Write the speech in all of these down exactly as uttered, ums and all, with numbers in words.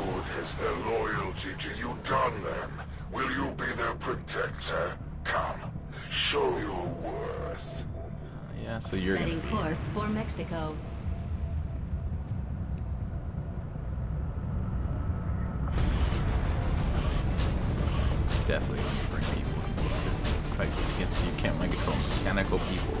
Discord has their loyalty to you done them. Will you be their protector? Come, show your worth. Yeah, so you're setting gonna be... course for Mexico. Definitely when you bring people to fight against you, you can't mind control mechanical people.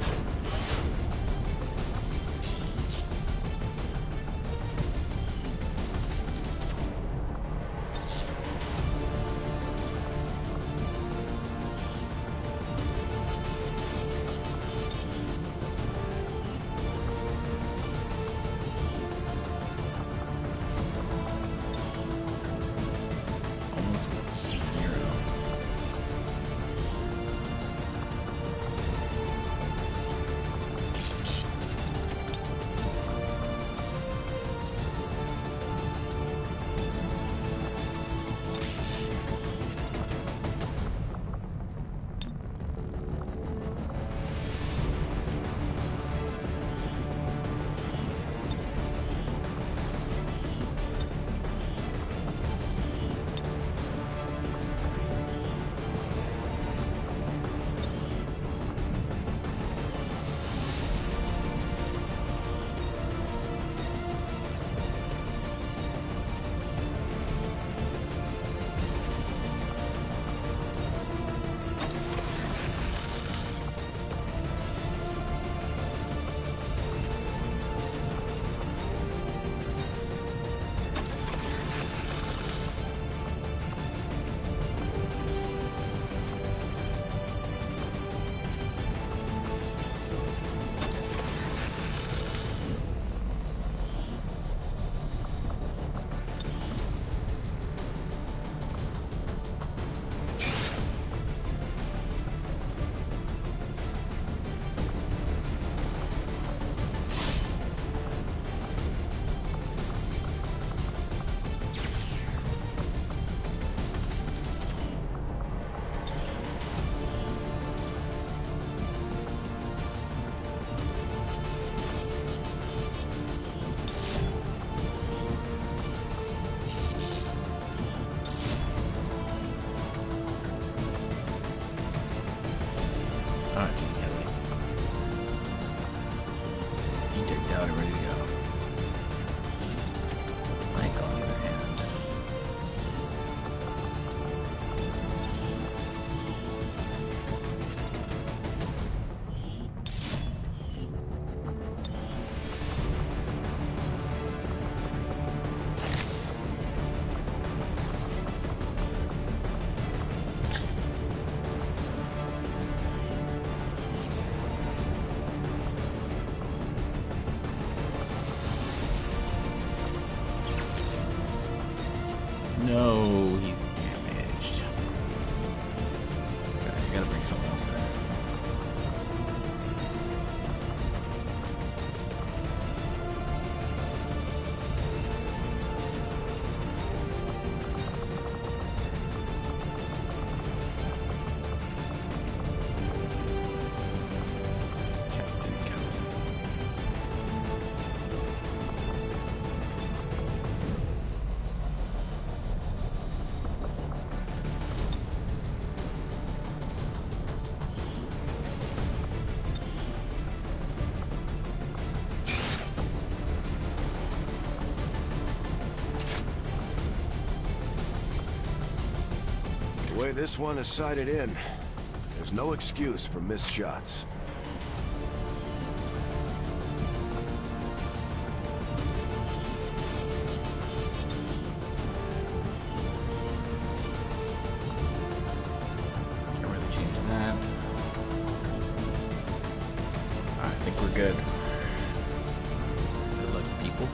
The way this one is sighted in, there's no excuse for missed shots. Can't really change that. I think we're good. Good luck, people.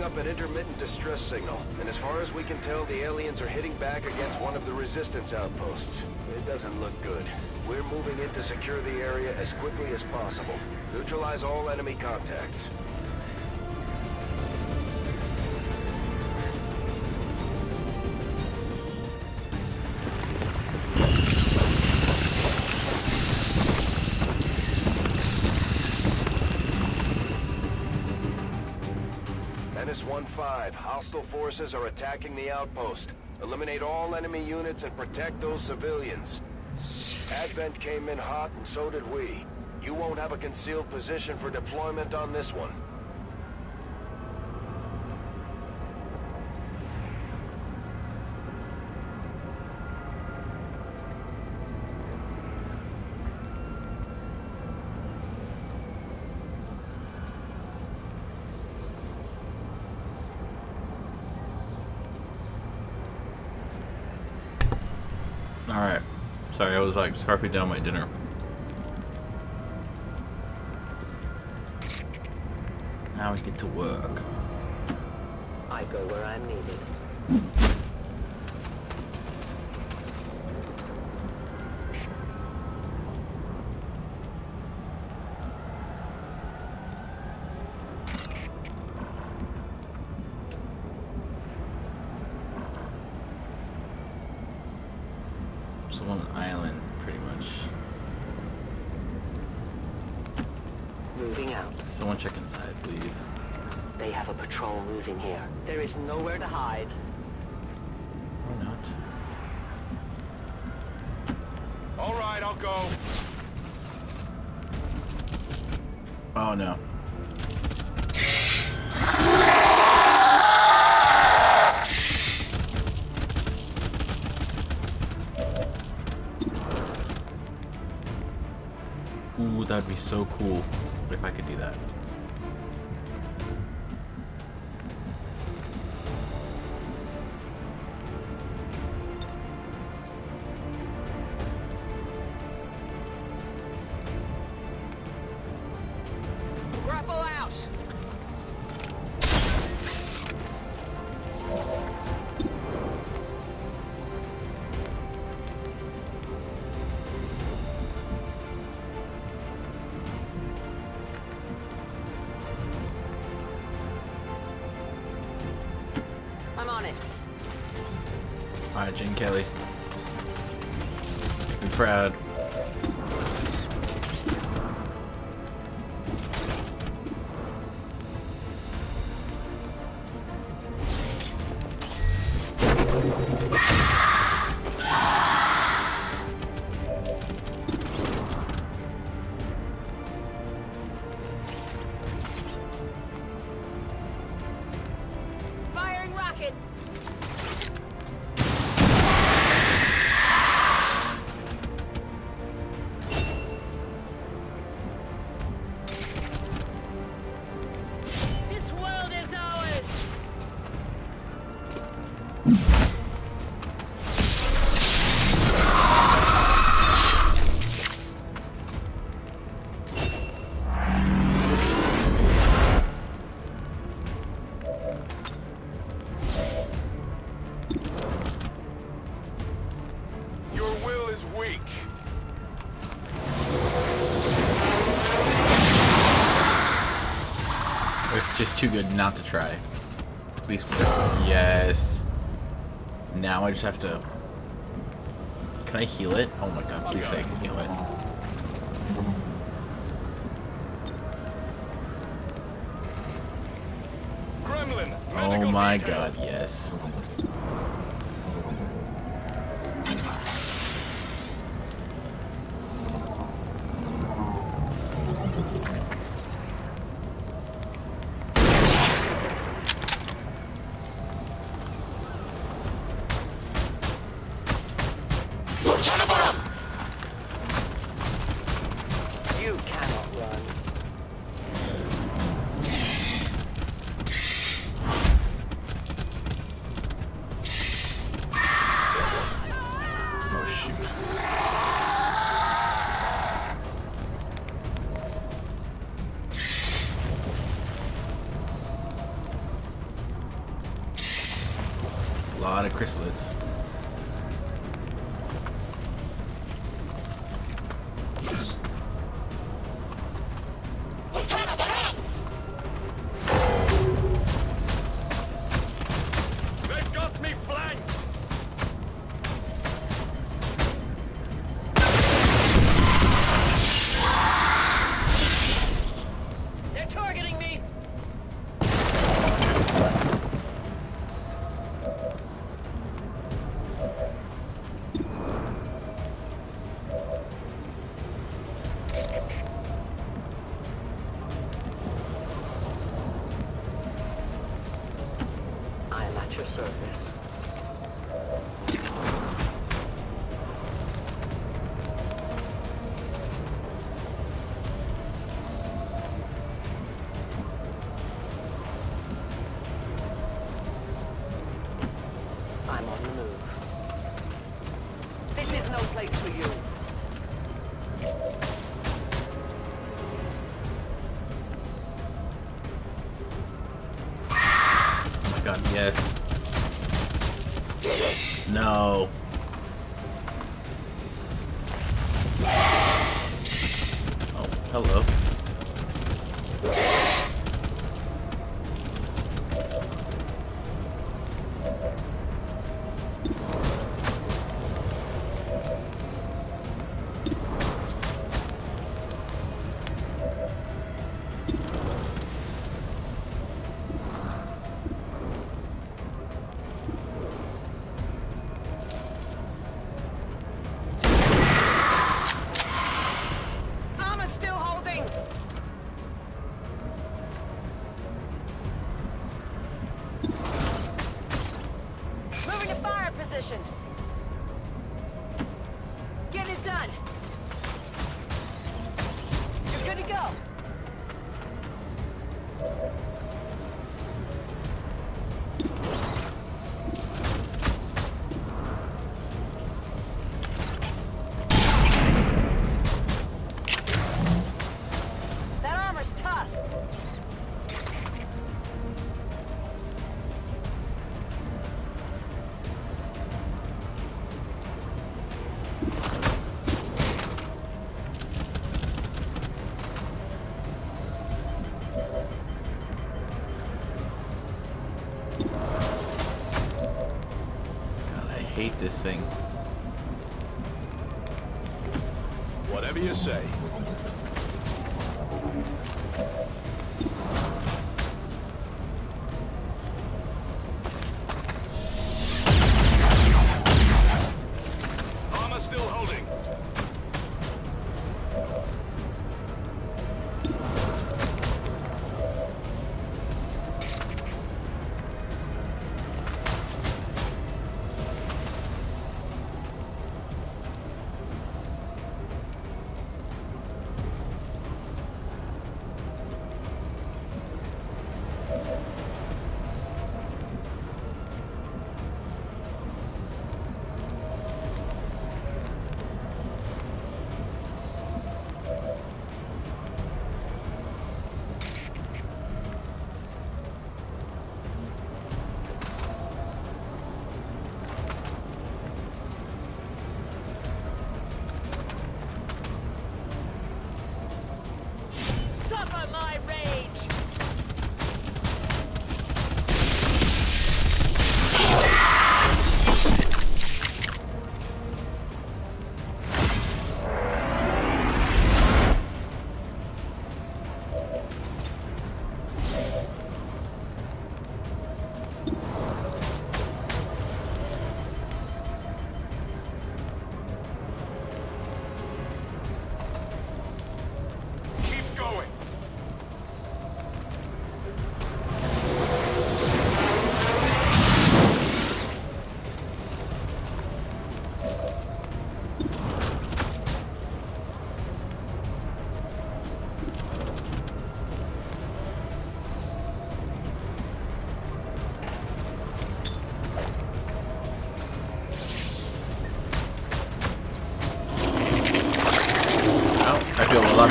picking up an intermittent distress signal, and as far as we can tell, the aliens are hitting back against one of the resistance outposts. It doesn't look good. We're moving in to secure the area as quickly as possible. Neutralize all enemy contacts. Menace one five, hostile forces are attacking the outpost. Eliminate all enemy units and protect those civilians. Advent came in hot and so did we. You won't have a concealed position for deployment on this one. Alright. Sorry, I was like scarfing down my dinner. Now we get to work. I go where I'm needed. Here. There is nowhere to hide. Or not. All right, I'll go. Oh no. Ooh, that'd be so cool if I could do that. Alright, Gene Kelly. Be proud. Just too good not to try. Please. Yes. Now I just have to. Can I heal it? Oh my god, please say I can heal it. Gremlin, oh my god, yes. A lot of chrysalids. This thing. Whatever you say. Armor still holding.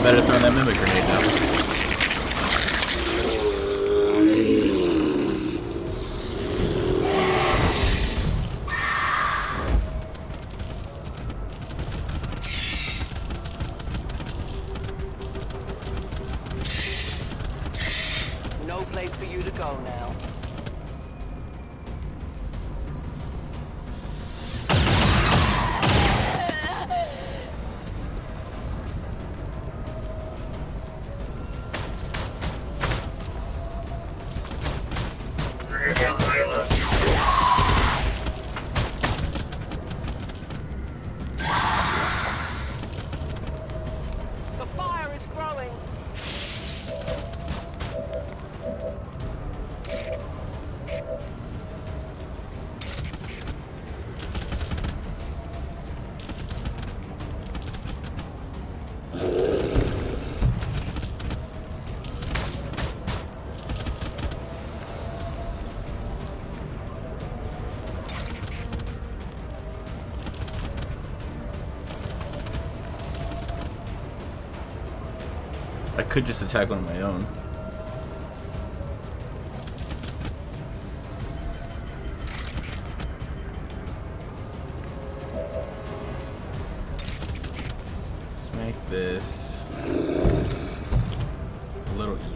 Better throwing that mimic grenade now. safe for you to go now. I could just attack on my own. Let's make this a little easier.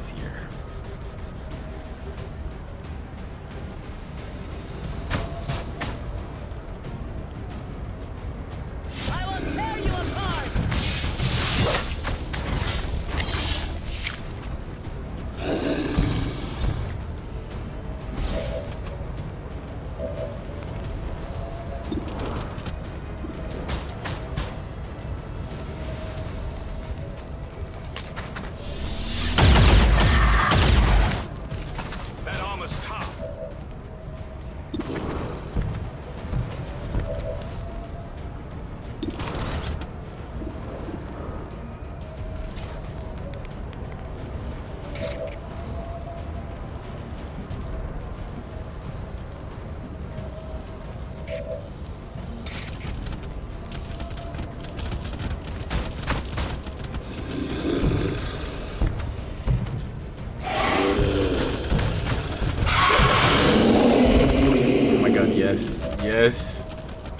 Yes.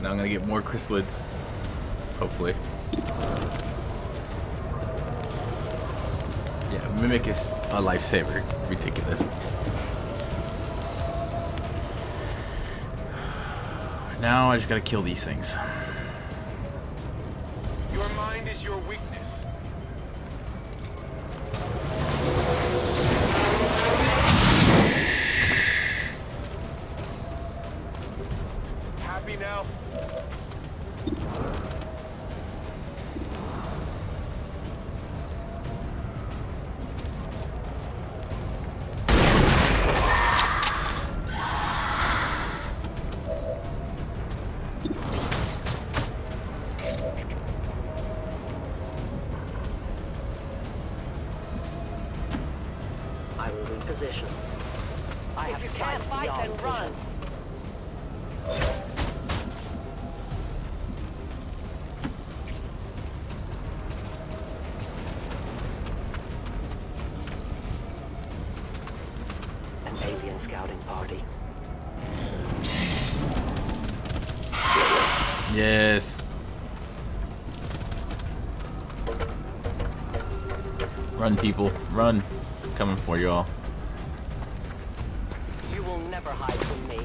Now I'm gonna get more chrysalids. Hopefully. Yeah, Mimic is a lifesaver. Ridiculous. Now I just gotta kill these things. Your mind is your weakness. Now. I will in position. I if have you can't fight, then position. Run. Scouting party. Yes. Run, people, run. I'm coming for you all. You will never hide from me.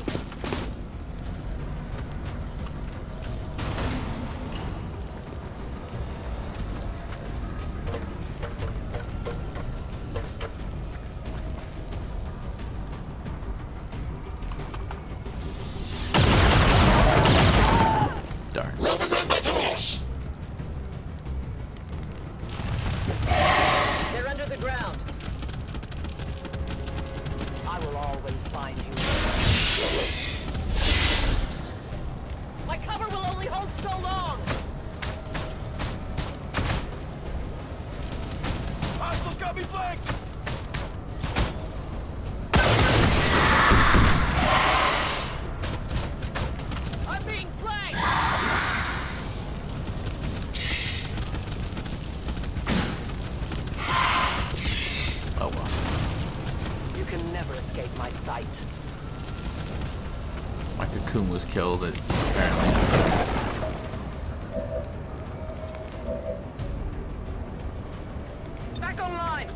Killed it apparently. Back online.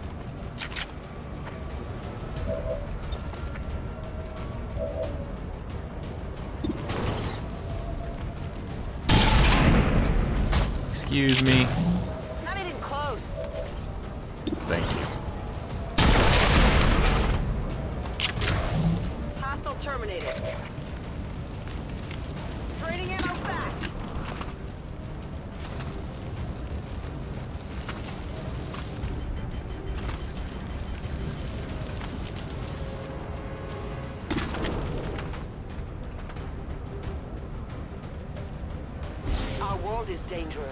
Excuse me. Not even close. Thank you. Hostile terminated. Draining ammo fast. Is dangerous.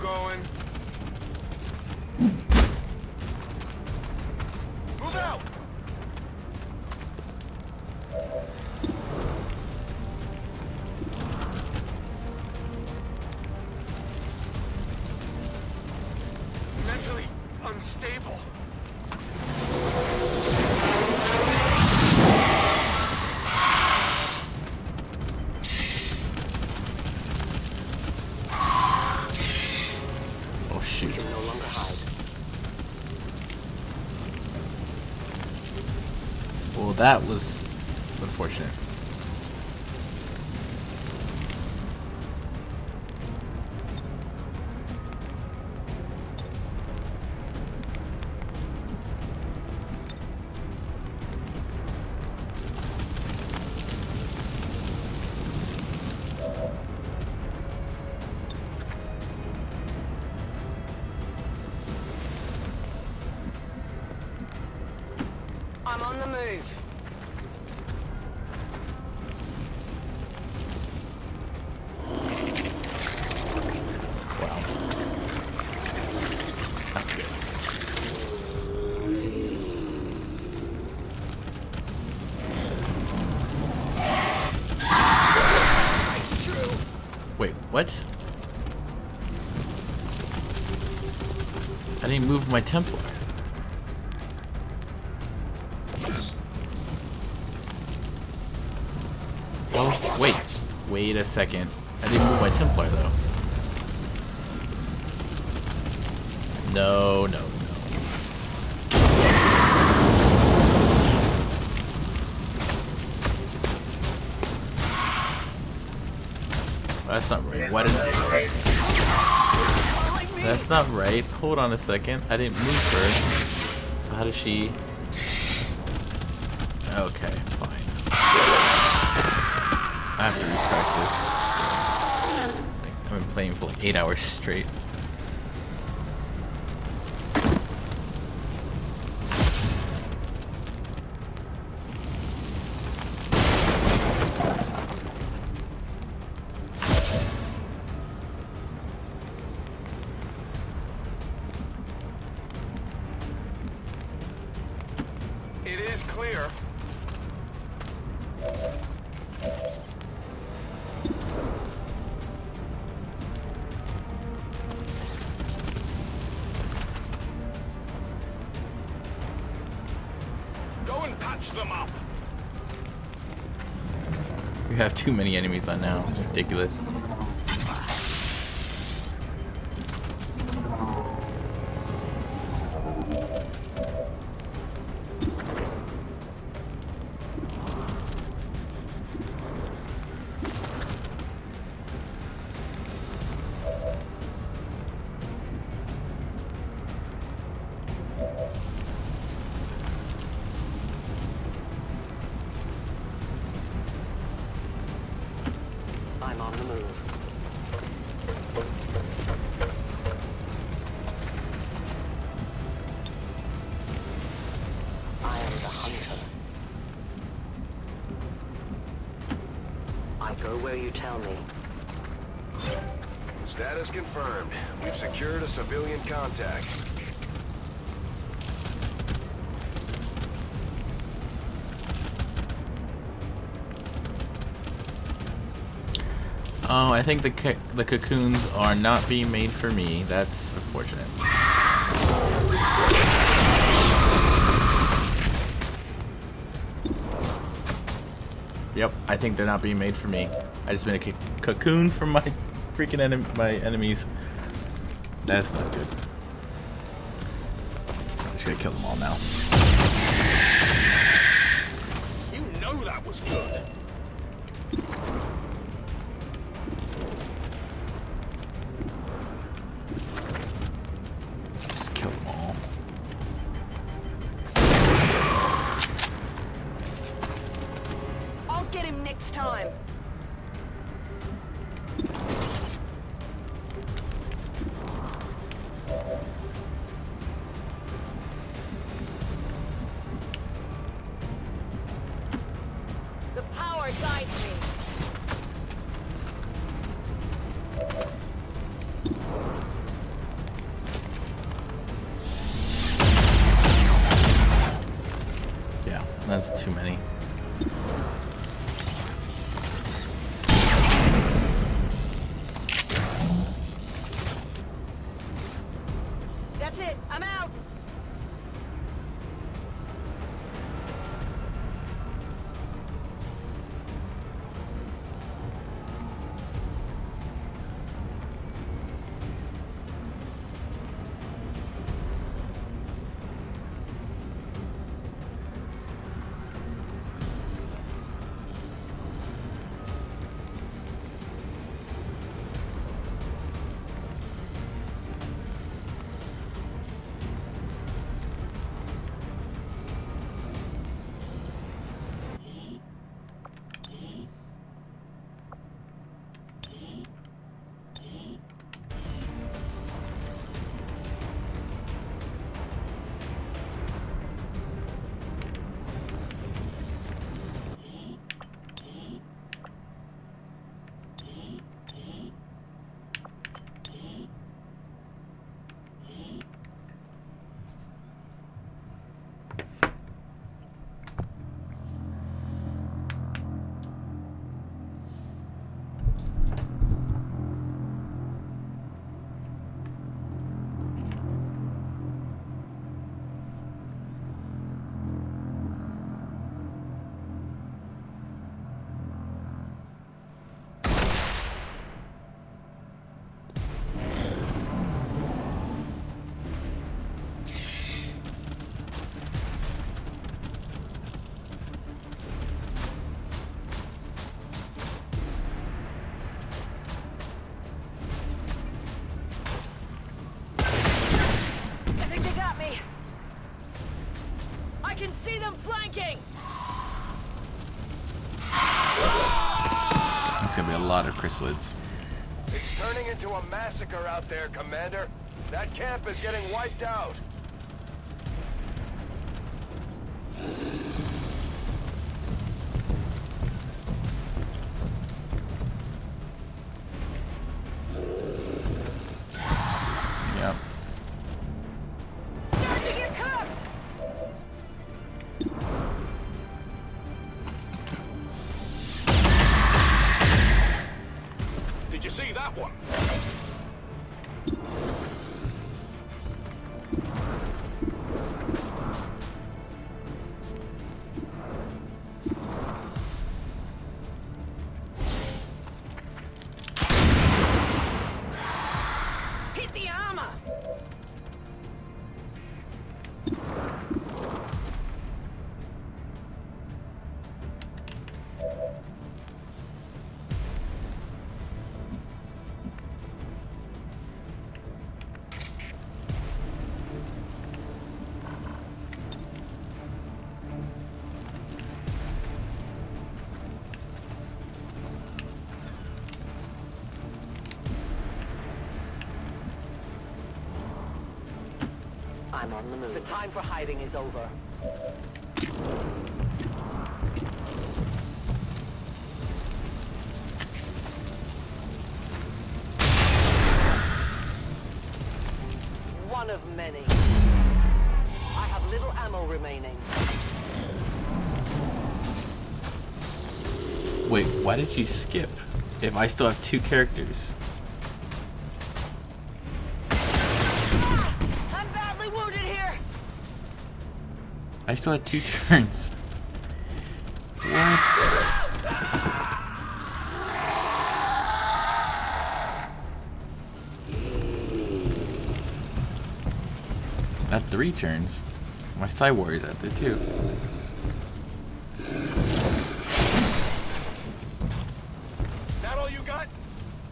Going. Move out. Mentally unstable. That was unfortunate. I'm on the move. What? I didn't move my Templar. Oh, wait. Wait a second. I didn't move my Templar, though. No, no. That's not right. Why didn't I... That's not right. Hold on a second. I didn't move her. So how does she... Okay, fine. I have to restart this. I've been playing for like eight hours straight. Clear. Go and patch them up. We have too many enemies on now. It's ridiculous. I'm on the move. Go where you tell me. Status confirmed. We've secured a civilian contact. Oh, I think the ca the cocoons are not being made for me. That's unfortunate. Yep, I think they're not being made for me. I just made a c cocoon for my freaking enemy, my enemies. That's not good. I'm just gonna kill them all now. You know that was good. Just kill them all. I'll get him next time. That's too many. That's it. I'm out. It's gonna be a lot of chrysalids. It's turning into a massacre out there, Commander. That camp is getting wiped out. I'm on the move. The time for hiding is over. many. I have little ammo remaining. Wait, why did she skip? If I still have two characters. I'm badly wounded here. I still had two turns. What? At three turns. My Psy Warrior's out there too. That all you got?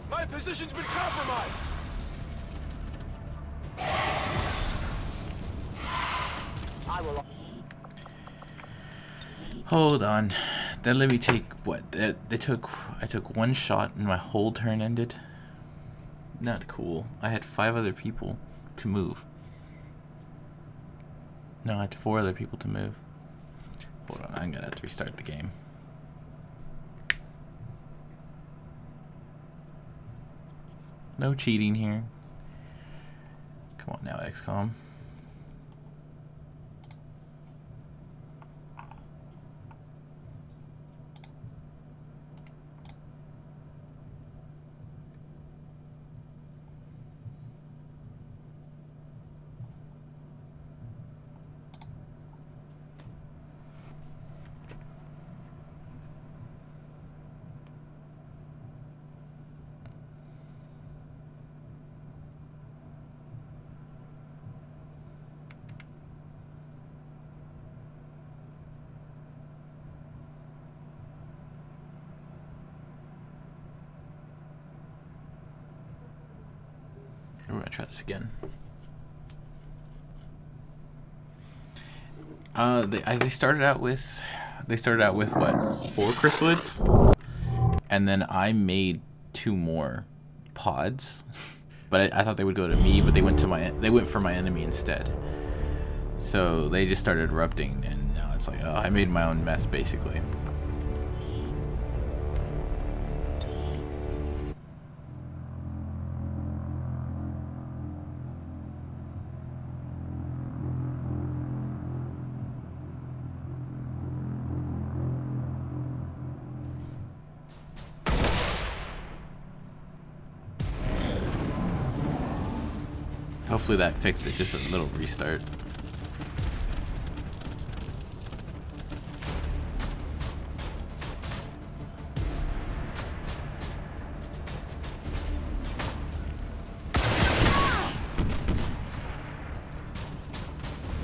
My position's been compromised. I will. Hold on. That let me take what? That they took. I took one shot and my whole turn ended. Not cool. I had five other people to move. No, I had four other people to move. Hold on, I'm gonna have to restart the game. No cheating here. Come on now, X COM. We're gonna try this again. Uh, they I, they started out with they started out with what, four Chrysalids, and then I made two more pods. But I, I thought they would go to me, but they went to my they went for my enemy instead. So they just started erupting, and now it's like, oh, I made my own mess basically. Hopefully that fixed it, just a little restart.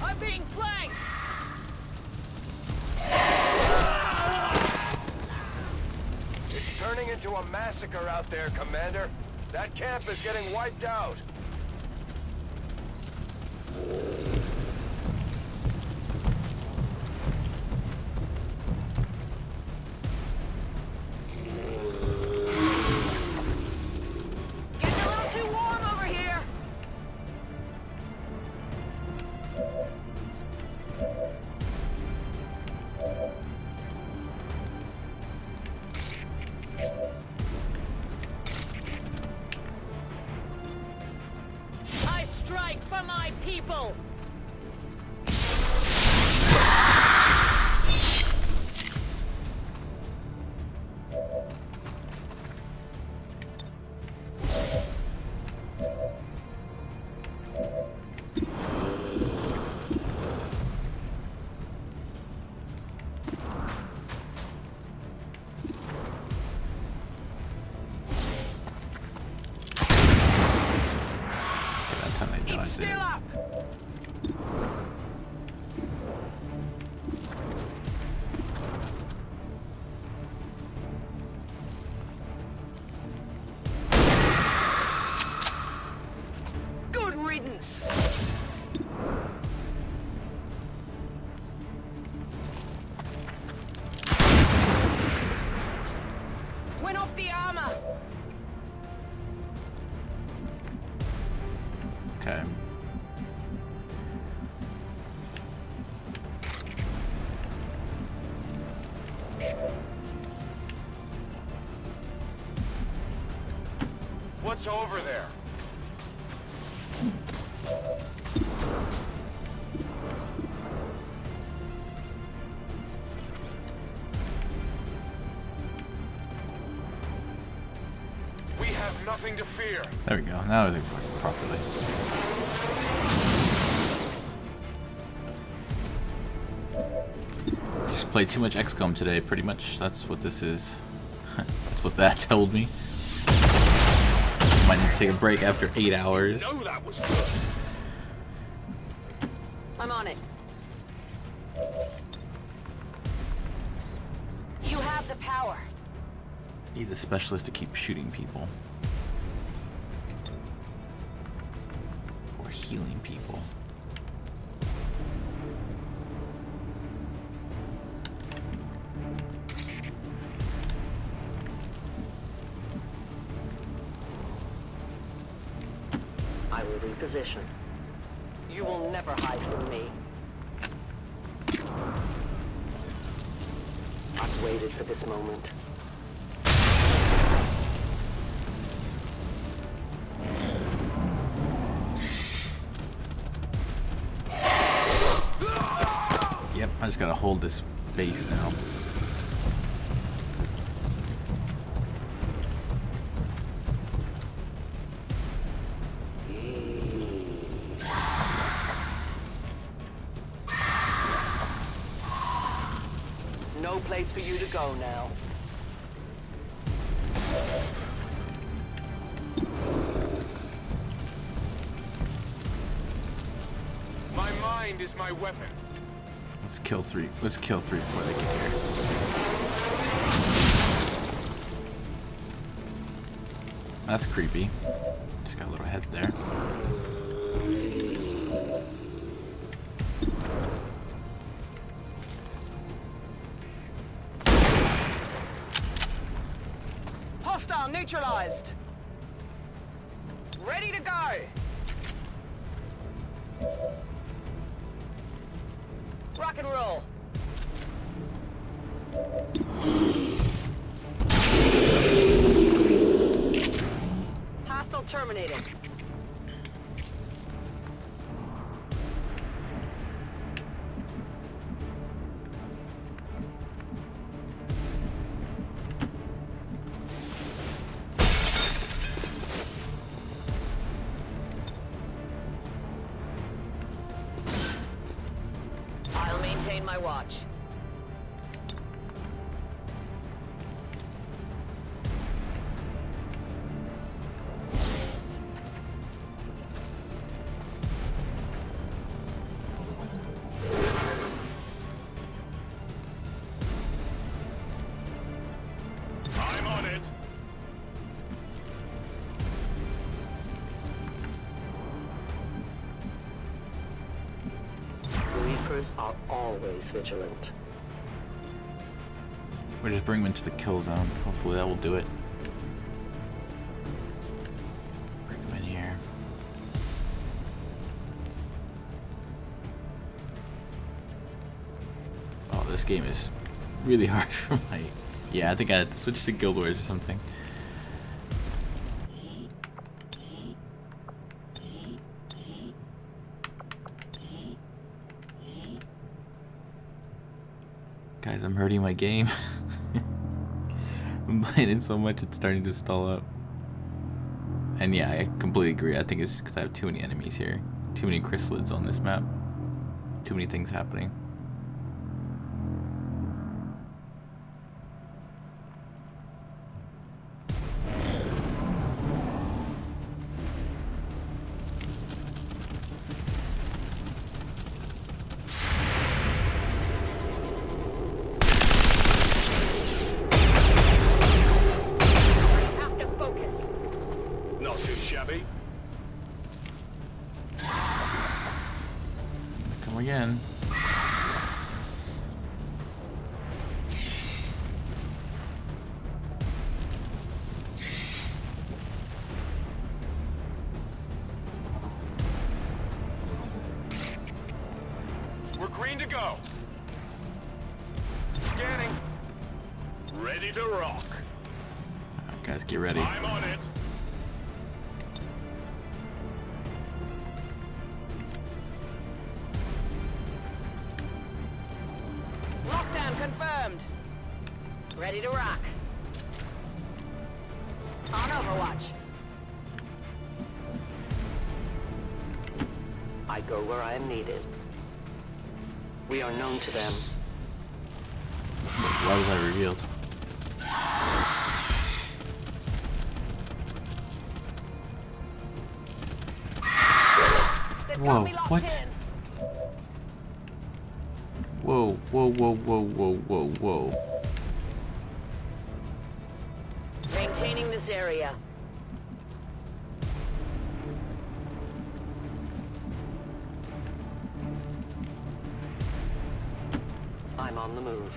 I'm being flanked. It's turning into a massacre out there, Commander. That camp is getting wiped out. What's over there? nothing to fear. There we go. Now it's working properly. Just played too much X COM today, pretty much. That's what this is. That's what that told me. Might need to take a break after eight hours. No, that was good. I'm on it. You have the power. Need the specialist to keep shooting people. Or healing people. I will reposition. You will never hide from me. I've waited for this moment. Yep, I just gotta hold this base now. No place for you to go now. My mind is my weapon. Let's kill three. Let's kill three before they get here. That's creepy. Just got a little head there. Hostile neutralized. Ready to go. Rock and roll. Hostile terminated. My watch. I'm on it. Are always vigilant. We'll just bring them into the kill zone. Hopefully that will do it. Bring them in here. Oh, this game is really hard for my... Yeah, I think I had to switch to Guild Wars or something. Guys, I'm hurting my game. I'm playing it so much it's starting to stall up. And yeah, I completely agree. I think it's because I have too many enemies here. Too many Chrysalids on this map. Too many things happening. Again. We're green to go. Scanning. Ready to rock. Right, guys, get ready. I'm on it. Confirmed. Ready to rock. On overwatch. I go where I am needed. We are known to them. Why was I revealed? Whoa, what? Whoa, whoa, whoa, whoa, whoa, whoa, whoa. Maintaining this area. I'm on the move.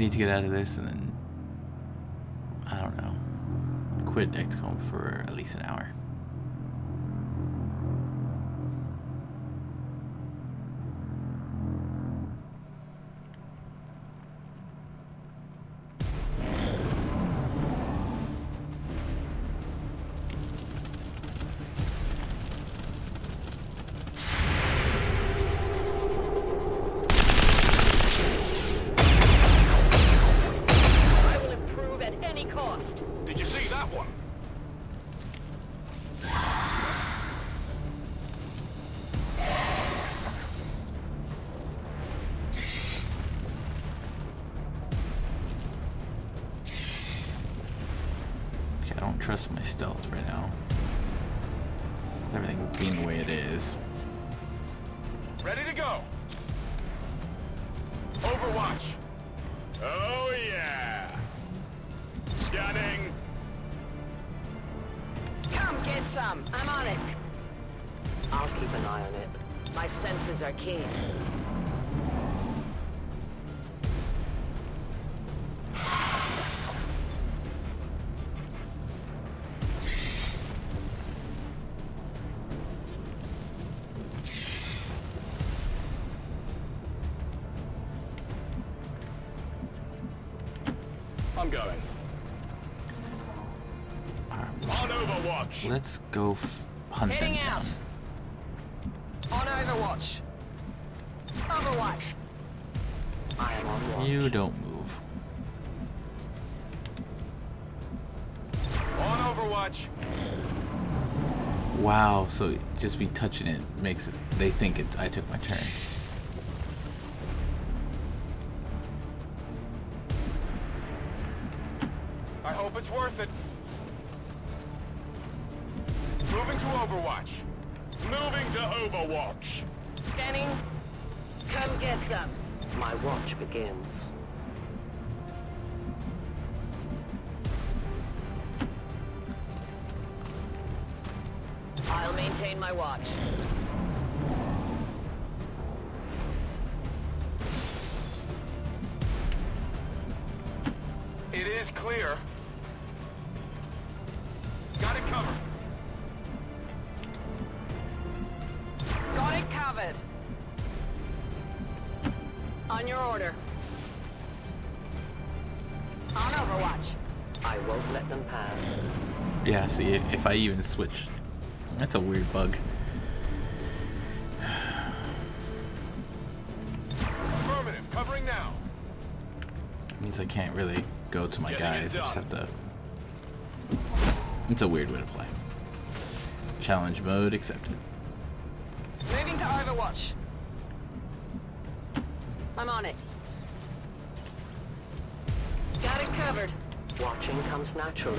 Need to get out of this and then I don't know, quit X COM for at least an hour. Trust my stealth right now. With everything being the way it is. Ready to go. Overwatch. Oh yeah. Stunning. Come get some. I'm on it. I'll keep an eye on it. My senses are keen. Let's go f hunt them down. On Overwatch. Overwatch. I am on watch. You don't move. On Overwatch. Wow. So just me touching it makes it. They think it. I took my turn. I hope it's worth it. Moving to Overwatch. Moving to Overwatch. Scanning. Come get some. My watch begins. I'll maintain my watch. It is clear. Got it covered. On your order. On Overwatch. I won't let them pass. Yeah, see, if I even switch, that's a weird bug. Affirmative, covering now. Means I can't really go to my guys. I just have to. It's a weird way to play. Challenge mode accepted. Moving to Overwatch. I'm on it. Got it covered. Watching comes naturally.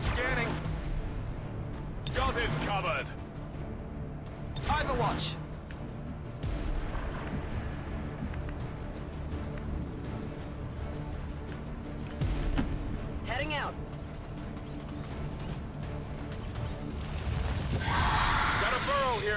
Scanning. Got it covered. Overwatch. Heading out. Here.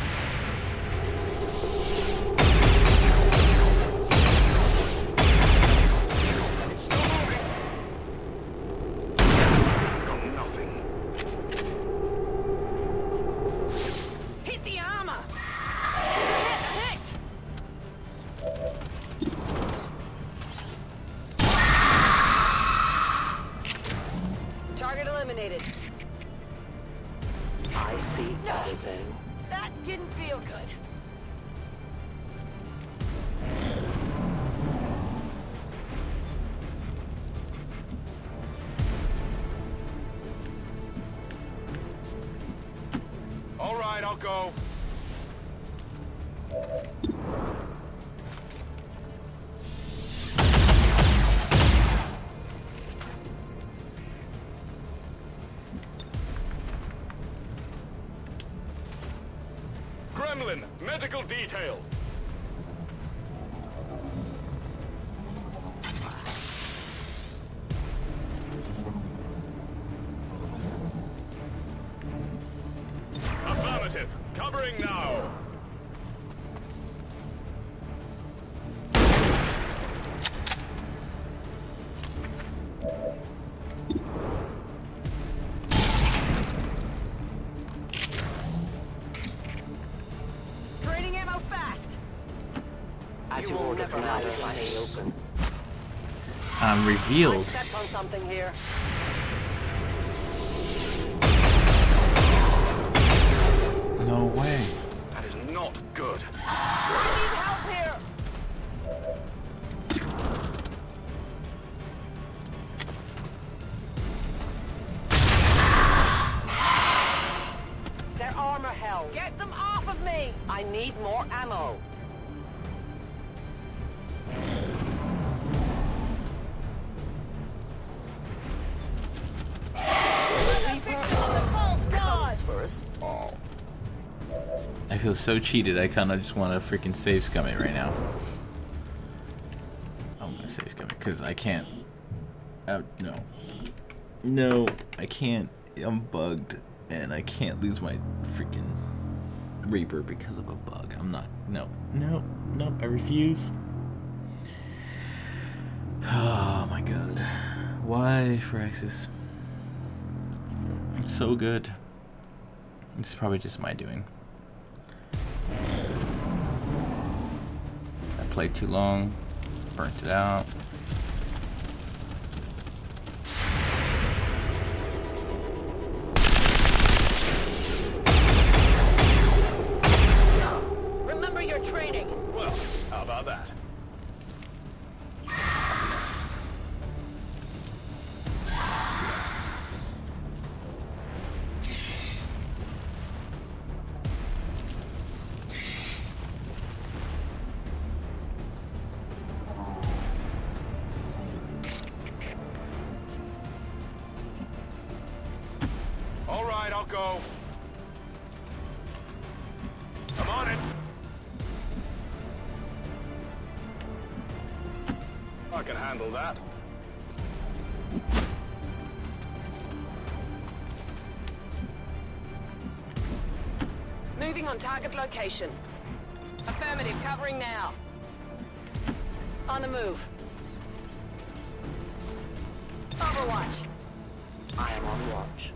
still moving. eliminated. I see everything. No, that didn't feel good. All right, I'll go. Gremlin, medical detail. Affirmative. Covering now. I'm revealed. I stepped on something here. No way. That is not good. I need help here. Their armor held. Get them off of me. I need more ammo. I feel so cheated, I kinda just wanna freaking save scum it right now. I'm gonna save scum it, cause I can't. Uh, no. No, I can't. I'm bugged, and I can't lose my freaking Reaper because of a bug. I'm not. No, no, no, I refuse. Oh my god. Why, Firaxis? It's so good. It's probably just my doing. Played too long, burnt it out. Remember your training. Well, how about that? I'll go. I'm on it. I can handle that. Moving on target location. Affirmative, covering now. On the move. Overwatch. I am on watch.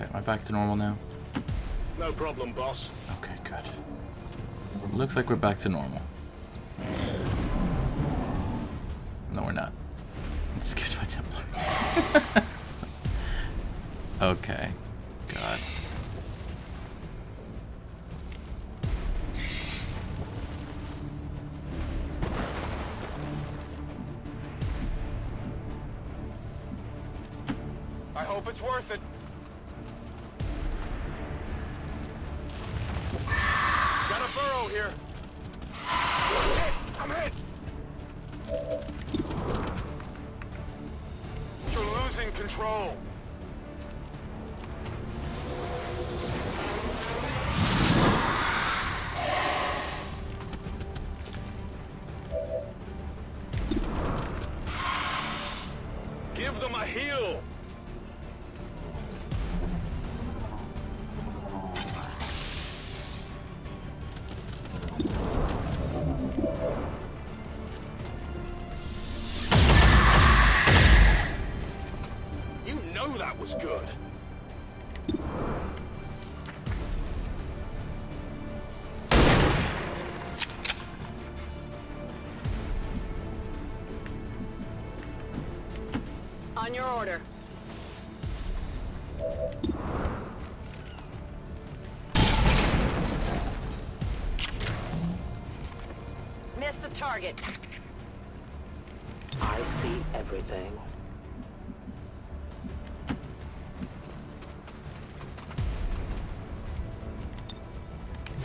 Okay, am I back to normal now? No problem, boss. Okay, good. Looks like we're back to normal. No, we're not. Let's skip to my Templar. Okay. God. I hope it's worth it. Here. I'm hit. I'm hit. You're losing control. Give them a heal. On your order. Missed the target. I see everything.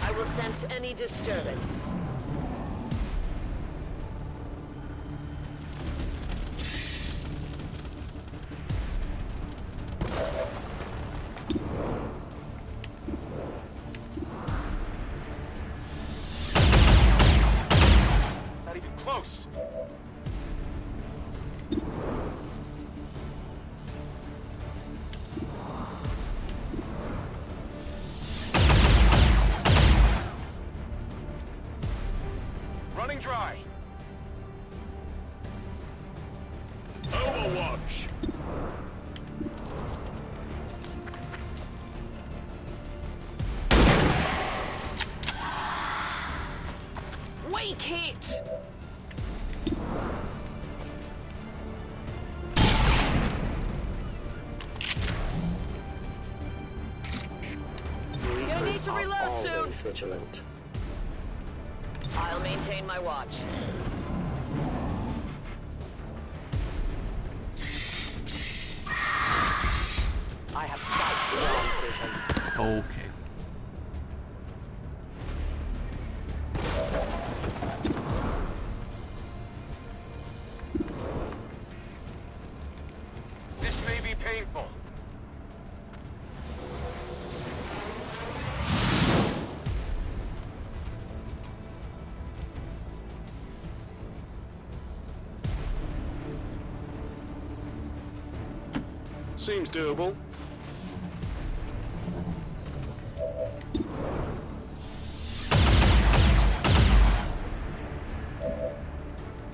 I will sense any disturbance. Vigilant. I'll maintain my watch. I have sight long vision. Okay. Seems doable.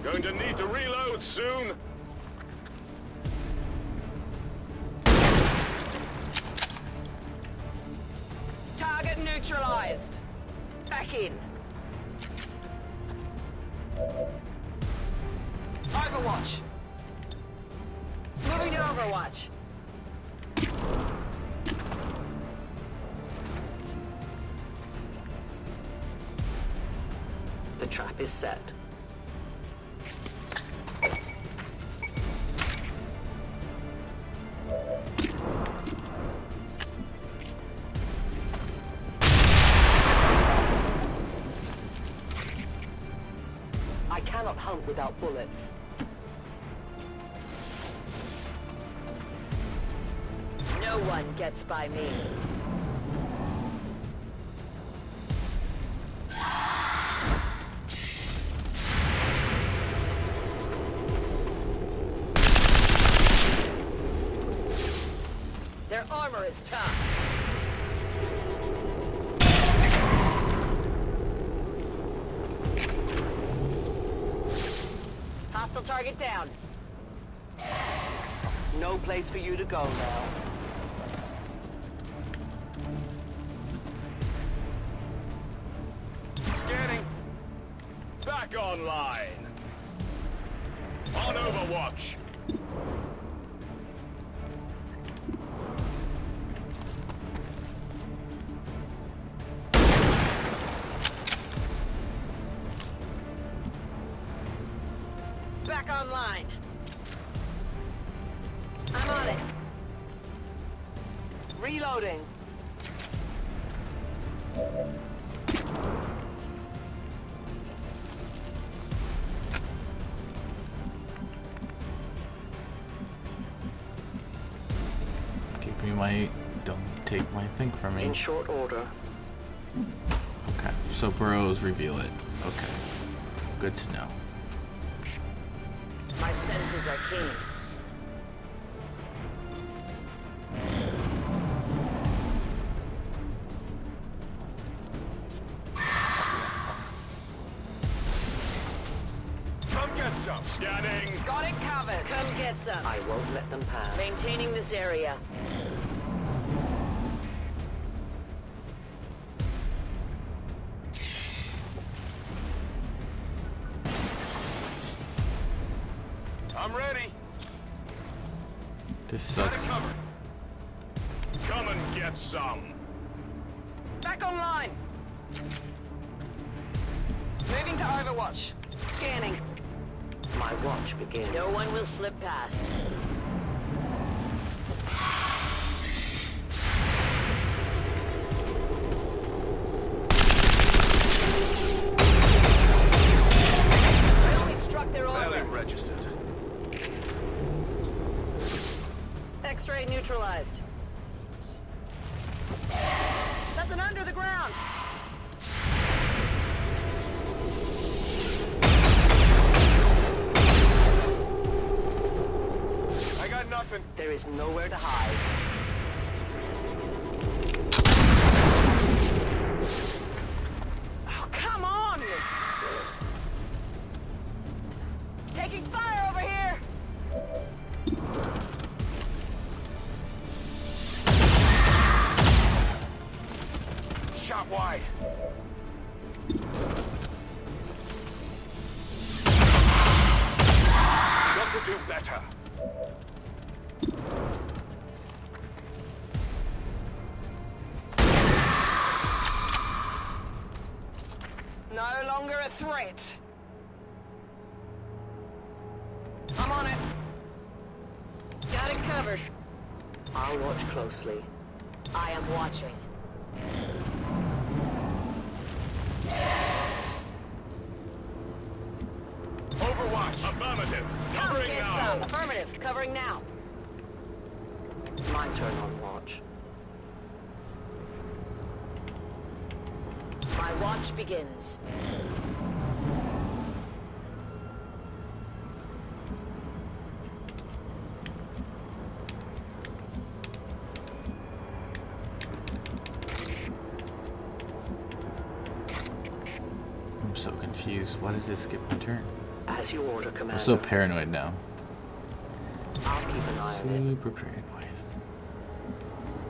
Going to need to reload soon. Target neutralized. Back in. Overwatch. Moving to Overwatch. Trap is set. I cannot hunt without bullets. No one gets by me. Target down. No place for you to go now. Scanning. Back online. On Overwatch. Online. I'm on it. Reloading. Give me my... Don't take my thing from me. In short order. Okay. So burrows reveal it. Okay. Good to know. My senses are keen. Come get some. Scanning. Got it covered. Come get some. I won't let them pass. Maintaining this area. This sucks. Come and get some. Back online. Moving to Overwatch. Scanning. My watch begins. No one will slip past. Neutralized. Something under the ground. I got nothing. There is nowhere to hide. Oh, come on! Taking fire over here! Shot wide. Got to do better. No longer a threat. I'm on it. Got it covered. I'll watch closely. I am watching. Overwatch, affirmative. Covering now. Some. Affirmative, covering now. My turn on watch. My watch begins. I'm so confused. Why did this skip my turn? As you order, Commander. I'm so paranoid now. I'll keep an eye on it. Super paranoid.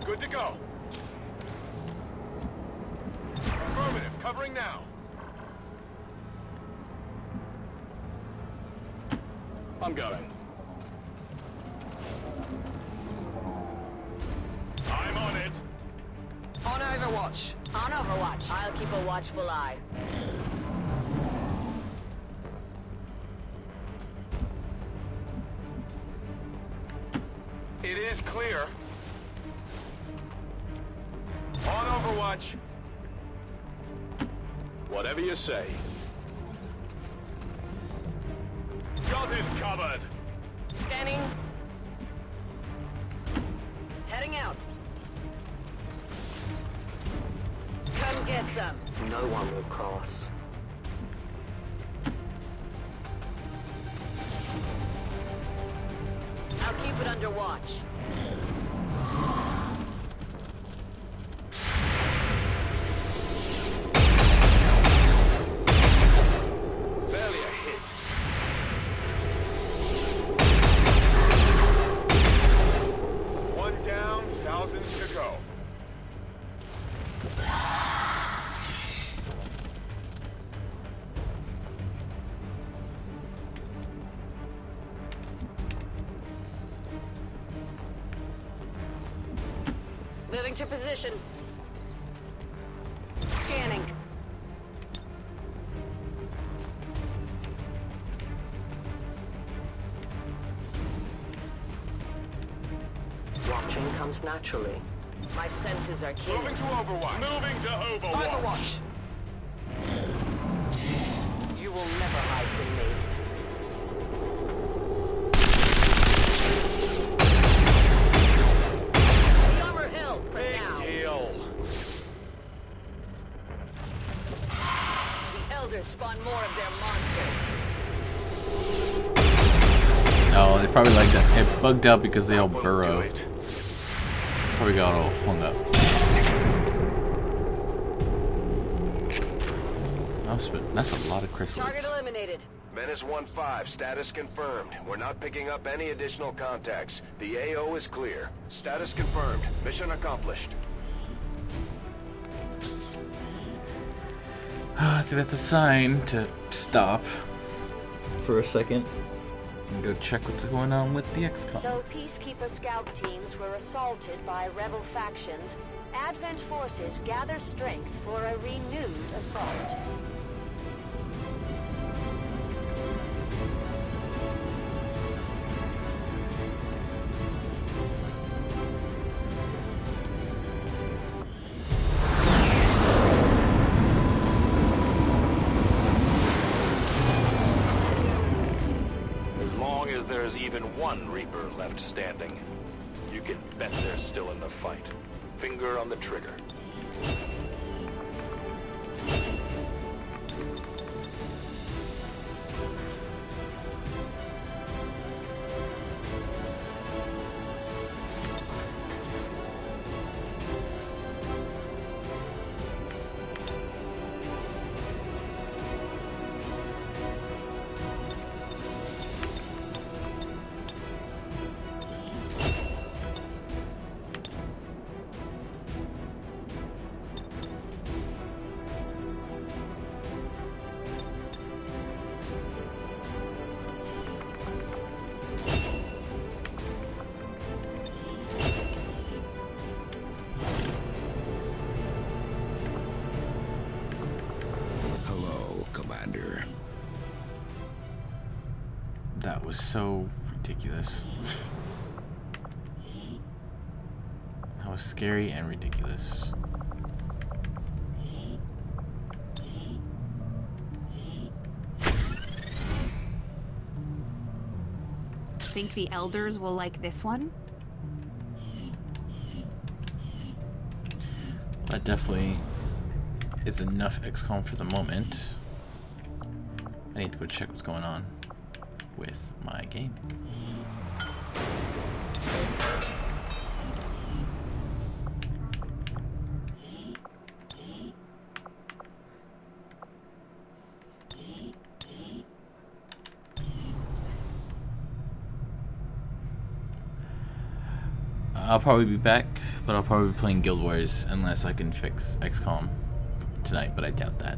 Good to go. Affirmative, covering now. I'm going. I'm on it. On Overwatch. On Overwatch. I'll keep a watchful eye. It is clear. On Overwatch. Whatever you say. Got it covered. Scanning. Heading out. Come get some. No one will cross. I'll keep it under watch. Barely a hit. One down, thousands to go. Moving to position. Scanning. Watching comes naturally. My senses are keen. Moving to Overwatch. Moving to Overwatch. Overwatch. You will never hide from me. Spawn more of their monsters. Oh, they probably like that. It bugged out because they all burrowed. Probably got all hung up. Oh, that's a lot of chrysalids. Target eliminated. Menace one five, status confirmed. We're not picking up any additional contacts. The A O is clear. Status confirmed. Mission accomplished. I think that's a sign to stop for a second. and go check what's going on with the X COM. Though peacekeeper scout teams were assaulted by rebel factions, Advent forces gather strength for a renewed assault. There's even one Reaper left standing. You can bet they're still in the fight. Finger on the trigger. That was so ridiculous. That was scary and ridiculous. Think the elders will like this one? That definitely is enough X COM for the moment. I need to go check what's going on with my game. I'll probably be back, but I'll probably be playing Guild Wars unless I can fix X COM tonight, but I doubt that.